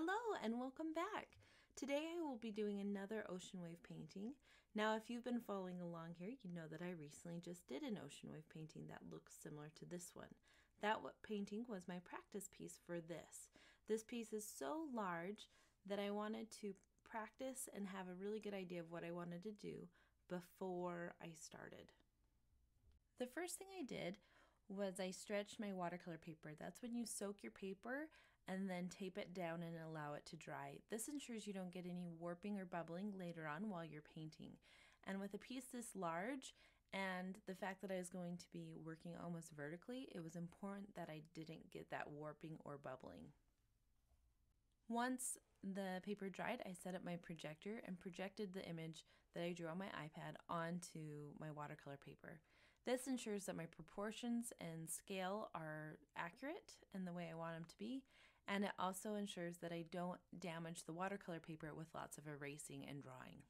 Hello and welcome back. Today I will be doing another ocean wave painting. Now if you've been following along here, you know that I recently just did an ocean wave painting that looks similar to this one. That painting was my practice piece for this. This piece is so large that I wanted to practice and have a really good idea of what I wanted to do before I started. The first thing I did was I stretched my watercolor paper. That's when you soak your paper and then tape it down and allow it to dry. This ensures you don't get any warping or bubbling later on while you're painting. And with a piece this large and the fact that I was going to be working almost vertically, it was important that I didn't get that warping or bubbling. Once the paper dried, I set up my projector and projected the image that I drew on my iPad onto my watercolor paper. This ensures that my proportions and scale are accurate and the way I want them to be, and it also ensures that I don't damage the watercolor paper with lots of erasing and drawing.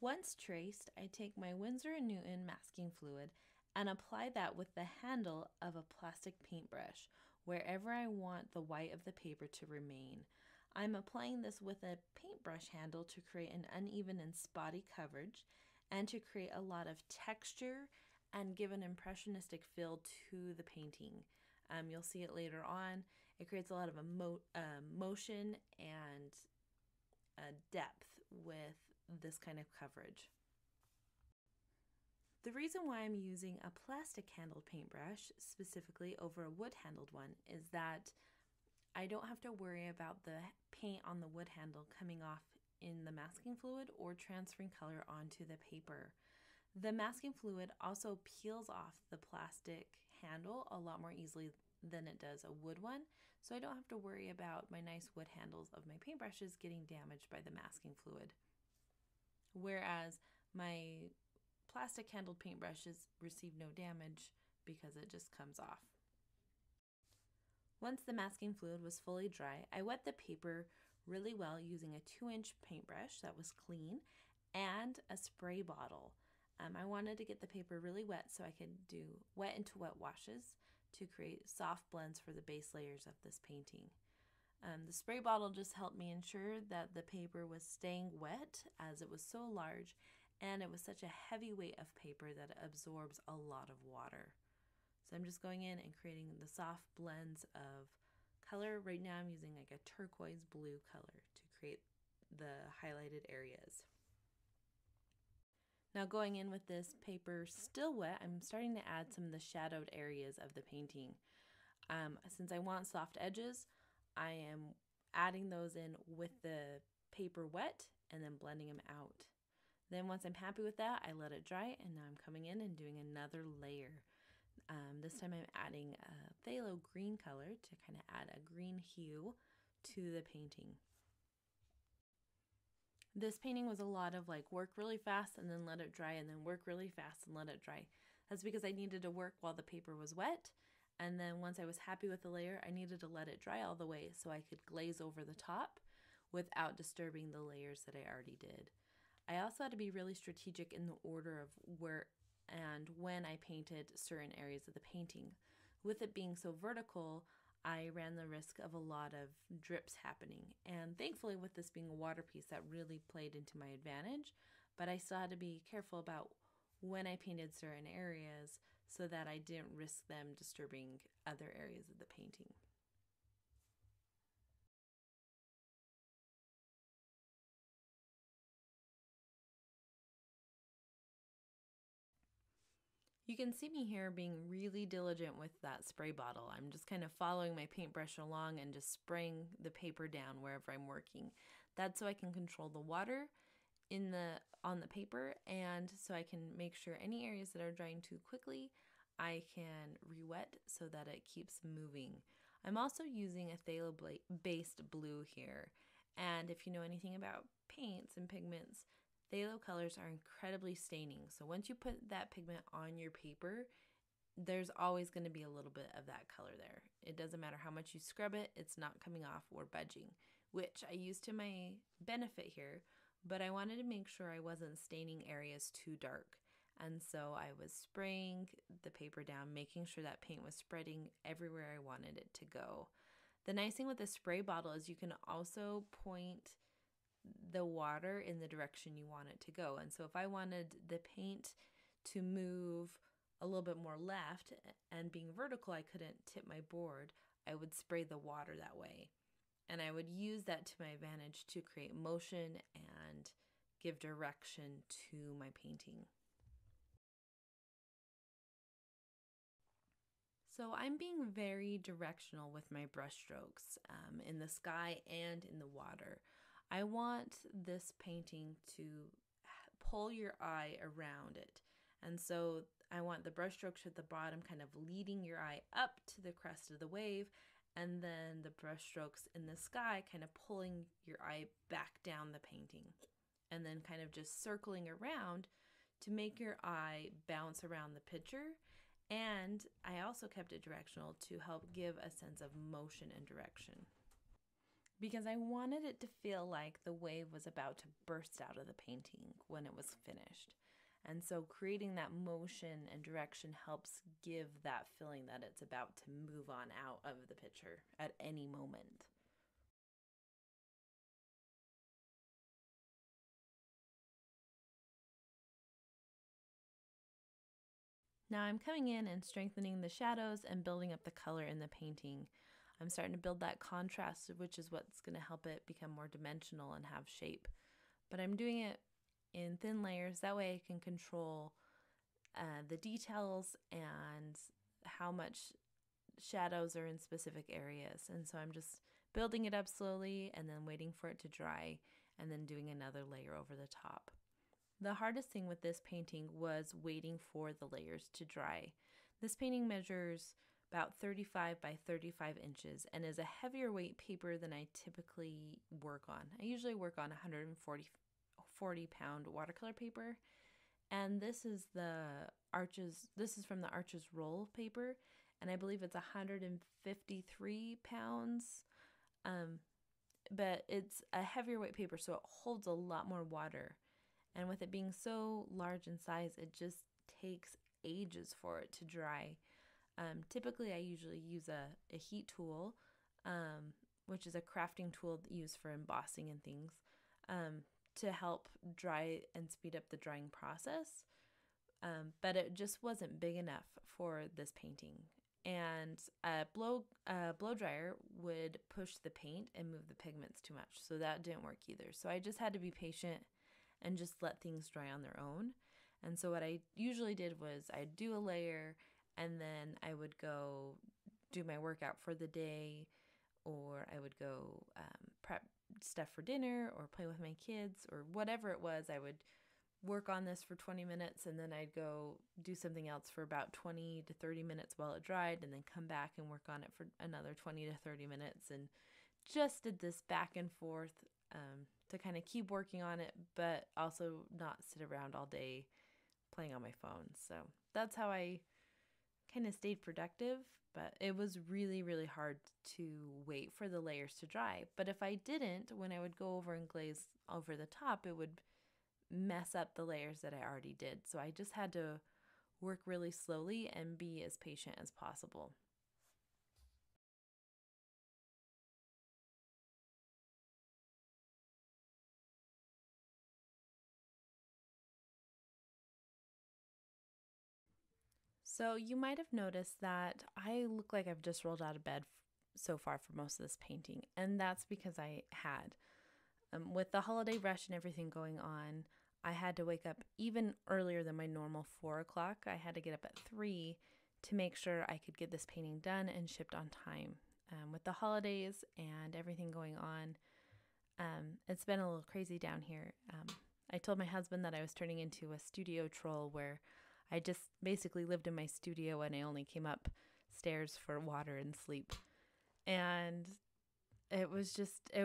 Once traced, I take my Winsor & Newton masking fluid and apply that with the handle of a plastic paintbrush wherever I want the white of the paper to remain. I'm applying this with a paintbrush handle to create an uneven and spotty coverage and to create a lot of texture and give an impressionistic feel to the painting. You'll see it later on. It creates a lot of motion and depth with this kind of coverage. The reason why I'm using a plastic handled paintbrush specifically over a wood handled one is that I don't have to worry about the paint on the wood handle coming off in the masking fluid or transferring color onto the paper. The masking fluid also peels off the plastic handle a lot more easily than it does a wood one, so I don't have to worry about my nice wood handles of my paintbrushes getting damaged by the masking fluid. Whereas my plastic handled paintbrushes receive no damage because it just comes off. Once the masking fluid was fully dry, I wet the paper really well using a 2-inch paintbrush that was clean and a spray bottle. I wanted to get the paper really wet so I could do wet into wet washes to create soft blends for the base layers of this painting. The spray bottle just helped me ensure that the paper was staying wet as it was so large. And it was such a heavy weight of paper that it absorbs a lot of water. So I'm just going in and creating the soft blends of color. Right now I'm using like a turquoise blue color to create the highlighted areas. Now going in with this paper still wet, I'm starting to add some of the shadowed areas of the painting. Since I want soft edges, I am adding those in with the paper wet and then blending them out. Then once I'm happy with that, I let it dry, and now I'm coming in and doing another layer. This time I'm adding a phthalo green color to kind of add a green hue to the painting. This painting was a lot of like work really fast and then let it dry and then work really fast and let it dry. That's because I needed to work while the paper was wet. And then once I was happy with the layer, I needed to let it dry all the way so I could glaze over the top without disturbing the layers that I already did. I also had to be really strategic in the order of where and when I painted certain areas of the painting. With it being so vertical, I ran the risk of a lot of drips happening. And thankfully, with this being a water piece, that really played into my advantage. But I still had to be careful about when I painted certain areas so that I didn't risk them disturbing other areas of the painting. You can see me here being really diligent with that spray bottle. I'm just kind of following my paintbrush along and just spraying the paper down wherever I'm working. That's so I can control the water on the paper, and so I can make sure any areas that are drying too quickly, I can re-wet so that it keeps moving. I'm also using a phthalo-based blue here, and if you know anything about paints and pigments, phthalo colors are incredibly staining, so once you put that pigment on your paper, there's always going to be a little bit of that color there. It doesn't matter how much you scrub it, it's not coming off or budging, which I used to my benefit here, but I wanted to make sure I wasn't staining areas too dark. And so I was spraying the paper down, making sure that paint was spreading everywhere I wanted it to go. The nice thing with a spray bottle is you can also point the water in the direction you want it to go. And so if I wanted the paint to move a little bit more left, and being vertical, I couldn't tip my board, I would spray the water that way. And I would use that to my advantage to create motion and give direction to my painting. So I'm being very directional with my brush strokes in the sky and in the water. I want this painting to pull your eye around it. And so I want the brush strokes at the bottom kind of leading your eye up to the crest of the wave, and then the brush strokes in the sky kind of pulling your eye back down the painting, and then kind of just circling around to make your eye bounce around the picture. And I also kept it directional to help give a sense of motion and direction, because I wanted it to feel like the wave was about to burst out of the painting when it was finished. And so creating that motion and direction helps give that feeling that it's about to move on out of the picture at any moment. Now I'm coming in and strengthening the shadows and building up the color in the painting. I'm starting to build that contrast, which is what's going to help it become more dimensional and have shape. But I'm doing it in thin layers. That way I can control the details and how much shadows are in specific areas. And so I'm just building it up slowly and then waiting for it to dry and then doing another layer over the top. The hardest thing with this painting was waiting for the layers to dry. This painting measures about 35 by 35 inches and is a heavier weight paper than I typically work on. I usually work on 140-pound watercolor paper, and this is the Arches. This is from the Arches roll paper, and I believe it's 153 pounds. But it's a heavier weight paper, so it holds a lot more water. And with it being so large in size, it just takes ages for it to dry. Typically, I usually use a heat tool, which is a crafting tool used for embossing and things, to help dry and speed up the drying process. But it just wasn't big enough for this painting. And a blow dryer would push the paint and move the pigments too much, so that didn't work either. So I just had to be patient and just let things dry on their own. And so what I usually did was I'd do a layer and then I would go do my workout for the day, or I would go prep stuff for dinner or play with my kids or whatever it was. I would work on this for 20 minutes and then I'd go do something else for about 20 to 30 minutes while it dried, and then come back and work on it for another 20 to 30 minutes, and just did this back and forth to kind of keep working on it, but also not sit around all day playing on my phone. So that's how I kind of stayed productive, but it was really, really hard to wait for the layers to dry. But if I didn't, when I would go over and glaze over the top, it would mess up the layers that I already did. So I just had to work really slowly and be as patient as possible. So you might have noticed that I look like I've just rolled out of bed so far for most of this painting, and that's because I had. With the holiday rush and everything going on, I had to wake up even earlier than my normal 4 o'clock. I had to get up at 3 to make sure I could get this painting done and shipped on time. With the holidays and everything going on, it's been a little crazy down here. I told my husband that I was turning into a studio troll, where I just basically lived in my studio and I only came upstairs for water and sleep. And it was just a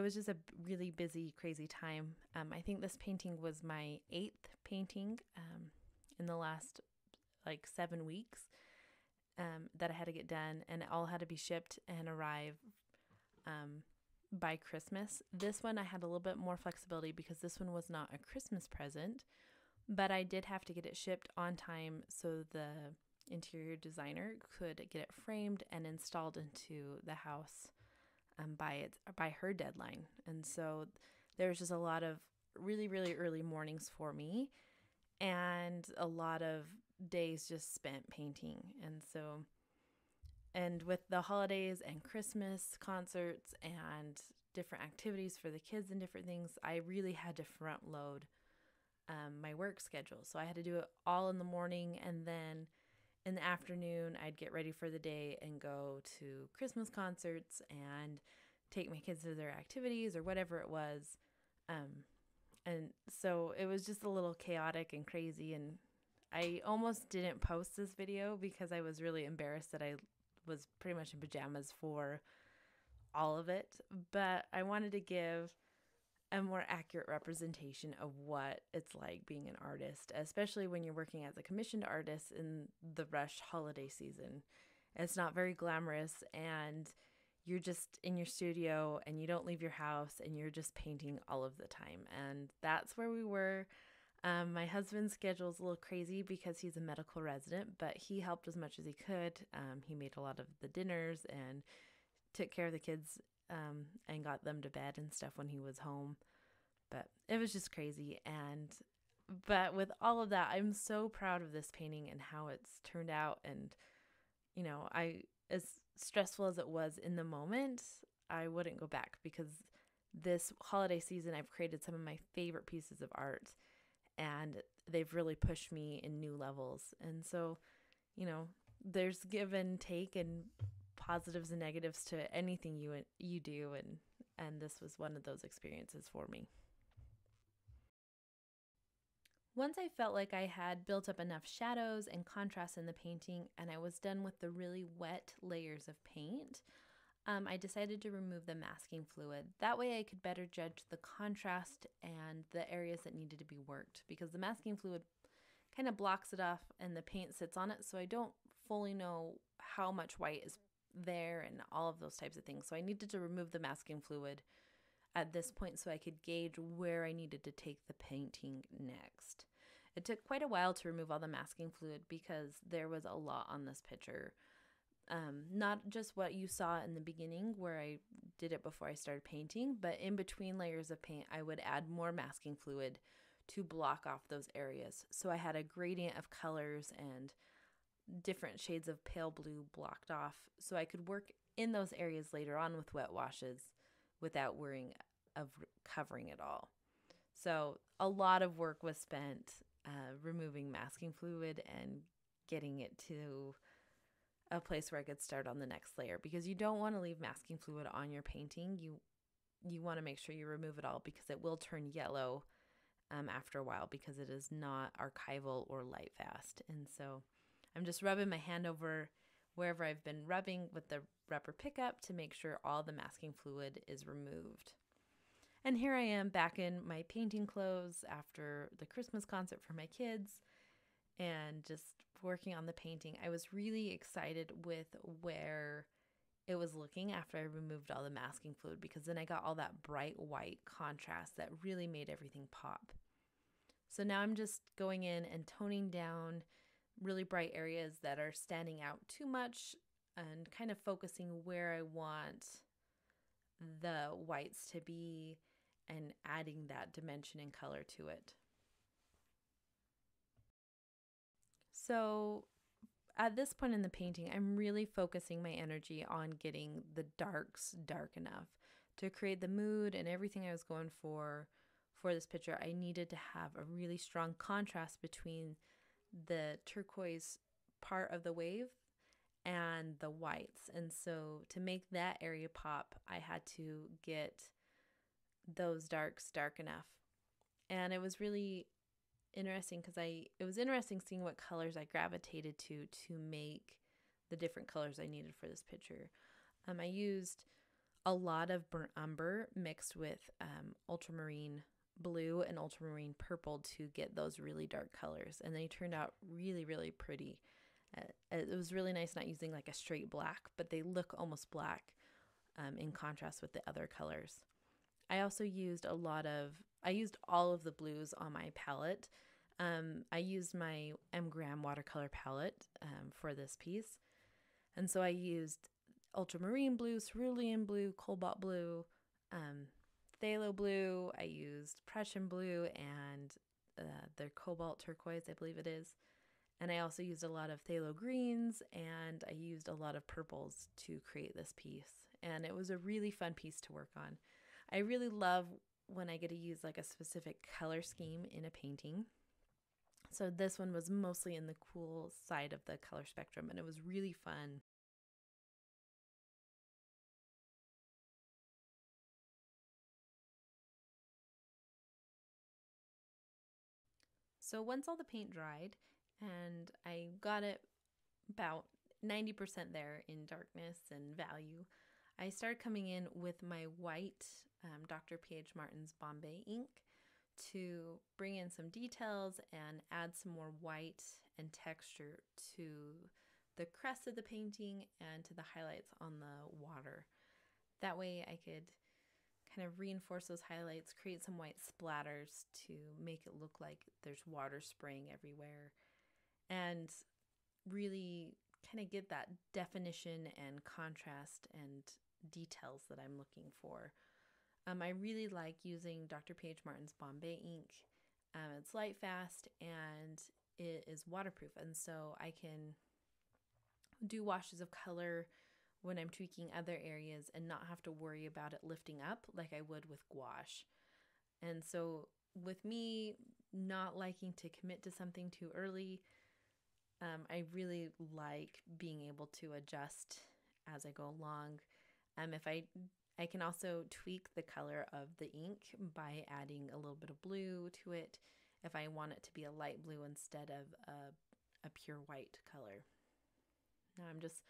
really busy, crazy time. I think this painting was my 8th painting in the last like 7 weeks that I had to get done, and it all had to be shipped and arrive by Christmas. This one I had a little bit more flexibility because this one was not a Christmas present, but I did have to get it shipped on time so the interior designer could get it framed and installed into the house by her deadline. And so there's just a lot of really, really early mornings for me and a lot of days just spent painting. And so, and with the holidays and Christmas concerts and different activities for the kids and different things, I really had to front load my work schedule. So I had to do it all in the morning, and then in the afternoon, I'd get ready for the day and go to Christmas concerts and take my kids to their activities or whatever it was. And so it was just a little chaotic and crazy. And I almost didn't post this video because I was really embarrassed that I was pretty much in pajamas for all of it. But I wanted to give a more accurate representation of what it's like being an artist, especially when you're working as a commissioned artist in the rush holiday season. It's not very glamorous, and you're just in your studio and you don't leave your house and you're just painting all of the time. And that's where we were. My husband's schedule's a little crazy because he's a medical resident, but he helped as much as he could. He made a lot of the dinners and took care of the kids and got them to bed and stuff when he was home. But it was just crazy. But with all of that, I'm so proud of this painting and how it's turned out. And, you know, as stressful as it was in the moment, I wouldn't go back, because this holiday season I've created some of my favorite pieces of art, and they've really pushed me in new levels. And so, you know, there's give and take and positives and negatives to anything you do, and this was one of those experiences for me. Once I felt like I had built up enough shadows and contrast in the painting and I was done with the really wet layers of paint, I decided to remove the masking fluid. That way I could better judge the contrast and the areas that needed to be worked, because the masking fluid kind of blocks it off and the paint sits on it, so I don't fully know how much white is there and all of those types of things. So I needed to remove the masking fluid at this point so I could gauge where I needed to take the painting next. It took quite a while to remove all the masking fluid because there was a lot on this picture. Not just what you saw in the beginning where I did it before I started painting, but in between layers of paint, I would add more masking fluid to block off those areas. So I had a gradient of colors and different shades of pale blue blocked off, so I could work in those areas later on with wet washes without worrying of covering it all. So a lot of work was spent removing masking fluid and getting it to a place where I could start on the next layer, because you don't want to leave masking fluid on your painting. You want to make sure you remove it all, because it will turn yellow after a while, because it is not archival or light fast. And so I'm just rubbing my hand over wherever I've been rubbing with the rubber pickup to make sure all the masking fluid is removed. And here I am back in my painting clothes after the Christmas concert for my kids and just working on the painting. I was really excited with where it was looking after I removed all the masking fluid, because then I got all that bright white contrast that really made everything pop. So now I'm just going in and toning down really bright areas that are standing out too much and kind of focusing where I want the whites to be and adding that dimension and color to it. So at this point in the painting, I'm really focusing my energy on getting the darks dark enough to create the mood and everything I was going for this picture. I needed to have a really strong contrast between the turquoise part of the wave and the whites. And so to make that area pop, I had to get those darks dark enough. And it was really interesting because it was interesting seeing what colors I gravitated to make the different colors I needed for this picture. I used a lot of burnt umber mixed with ultramarine blue and ultramarine purple to get those really dark colors, and they turned out really, really pretty. It was really nice not using like a straight black, but they look almost black in contrast with the other colors. I also used I used all of the blues on my palette. I used my M. Graham watercolor palette for this piece, and so I used ultramarine blue, cerulean blue, cobalt blue, phthalo blue. I used Prussian blue and their cobalt turquoise, I believe it is. And I also used a lot of phthalo greens, and I used a lot of purples to create this piece. And it was a really fun piece to work on. I really love when I get to use like a specific color scheme in a painting. So this one was mostly in the cool side of the color spectrum, and it was really fun. So once all the paint dried, and I got it about 90% there in darkness and value, I started coming in with my white Dr. Ph. Martin's Bombay ink to bring in some details and add some more white and texture to the crest of the painting and to the highlights on the water. That way I could kind of reinforce those highlights, create some white splatters to make it look like there's water spraying everywhere, and really kind of get that definition and contrast and details that I'm looking for. I really like using Dr. Ph. Martin's Bombay ink. It's light, fast, and it is waterproof, and so I can do washes of color when I'm tweaking other areas and not have to worry about it lifting up like I would with gouache. And so with me not liking to commit to something too early, I really like being able to adjust as I go along. I can also tweak the color of the ink by adding a little bit of blue to it if I want it to be a light blue instead of a pure white color. Now I'm just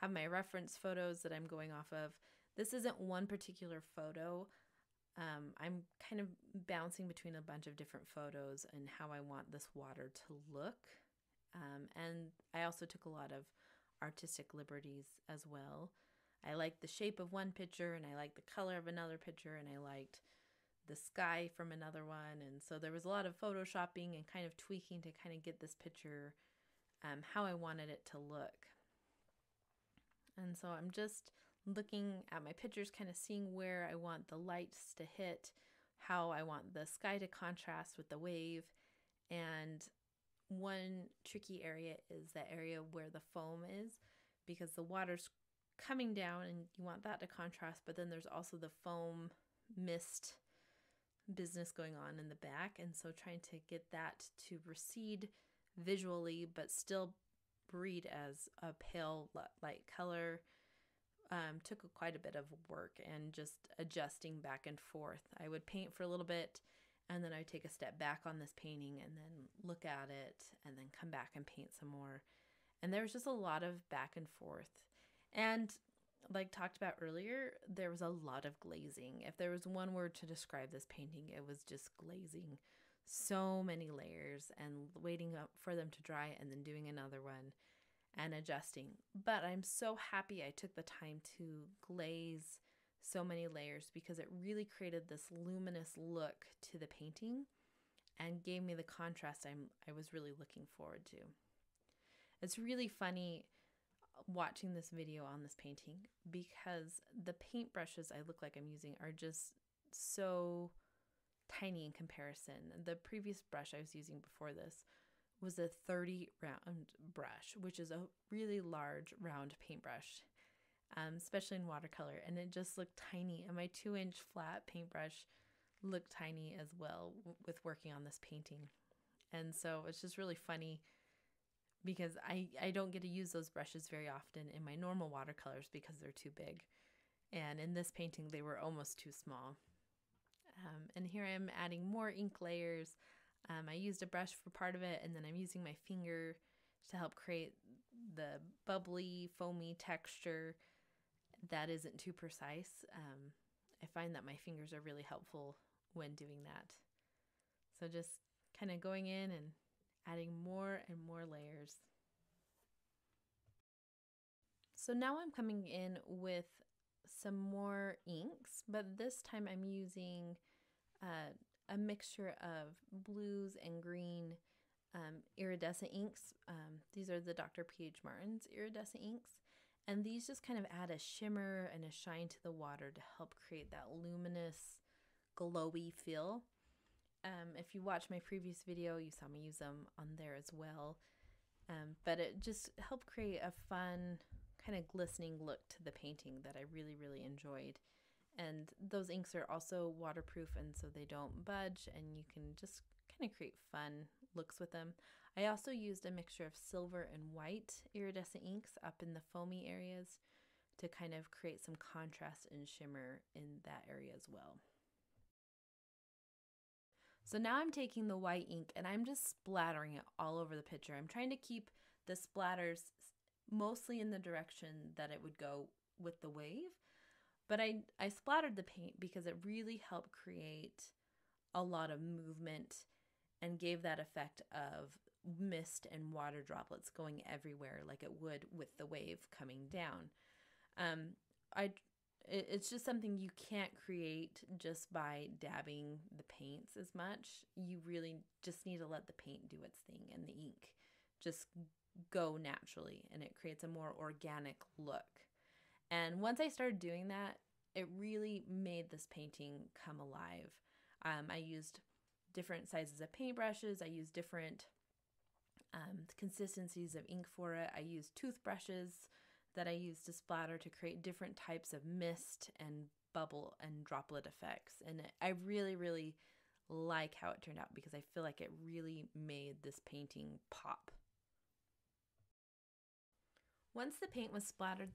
have my reference photos that I'm going off of. This isn't one particular photo. I'm kind of bouncing between a bunch of different photos and how I want this water to look. And I also took a lot of artistic liberties as well. I liked the shape of one picture, and I liked the color of another picture, and I liked the sky from another one. And so there was a lot of photoshopping and kind of tweaking to kind of get this picture how I wanted it to look. And so I'm just looking at my pictures, kind of seeing where I want the lights to hit, how I want the sky to contrast with the wave. And one tricky area is the area where the foam is, because the water's coming down and you want that to contrast, but then there's also the foam mist business going on in the back. And so trying to get that to recede visually, but still read as a pale light color took quite a bit of work and just adjusting back and forth. I would paint for a little bit, and then I would take a step back on this painting and then look at it and then come back and paint some more. And there was just a lot of back and forth. And like talked about earlier, there was a lot of glazing. If there was one word to describe this painting, it was just glazing. So many layers and waiting up for them to dry and then doing another one and adjusting. But I'm so happy I took the time to glaze so many layers, because it really created this luminous look to the painting and gave me the contrast I was really looking forward to. It's really funny watching this video on this painting, because the paint brushes I look like I'm using are just so tiny in comparison. The previous brush I was using before this was a 30 round brush, which is a really large round paintbrush, especially in watercolor, and it just looked tiny. And my 2-inch flat paintbrush looked tiny as well with working on this painting. And so it's just really funny, because I don't get to use those brushes very often in my normal watercolors because they're too big. And in this painting, they were almost too small. And here I am adding more ink layers. I used a brush for part of it, and then I'm using my finger to help create the bubbly, foamy texture that isn't too precise. I find that my fingers are really helpful when doing that. So just kind of going in and adding more and more layers. So now I'm coming in with some more inks, but this time I'm using a mixture of blues and green iridescent inks. These are the Dr. Ph. Martin's iridescent inks, And these just kind of add a shimmer and a shine to the water to help create that luminous, glowy feel. If you watch my previous video, you saw me use them on there as well. But it just helped create a fun, kind of glistening look to the painting that I really, really enjoyed. And those inks are also waterproof, and so they don't budge, and you can just kind of create fun looks with them. I also used a mixture of silver and white iridescent inks up in the foamy areas to kind of create some contrast and shimmer in that area as well. So now I'm taking the white ink and I'm just splattering it all over the picture. I'm trying to keep the splatters mostly in the direction that it would go with the wave. But I splattered the paint because it really helped create a lot of movement and gave that effect of mist and water droplets going everywhere like it would with the wave coming down. It's just something you can't create just by dabbing the paints as much. You really just need to let the paint do its thing and the ink just go naturally, and it creates a more organic look. And once I started doing that, it really made this painting come alive. I used different sizes of paintbrushes. I used different consistencies of ink for it. I used toothbrushes that I used to splatter to create different types of mist and bubble and droplet effects. And I really, really like how it turned out because I feel like it really made this painting pop. Once the paint was splattered,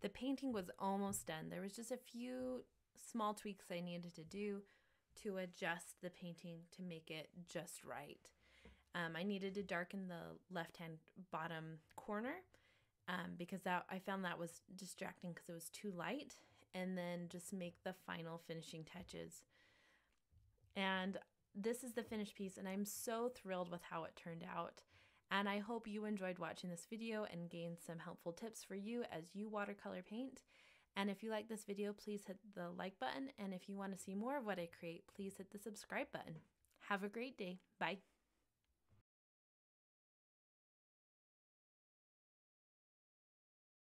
the painting was almost done. There was just a few small tweaks I needed to do to adjust the painting to make it just right. I needed to darken the left-hand bottom corner because I found that was distracting because it was too light, and then just make the final finishing touches. And this is the finished piece, and I'm so thrilled with how it turned out. And I hope you enjoyed watching this video and gained some helpful tips for you as you watercolor paint. And if you like this video, please hit the like button. And if you want to see more of what I create, please hit the subscribe button. Have a great day. Bye.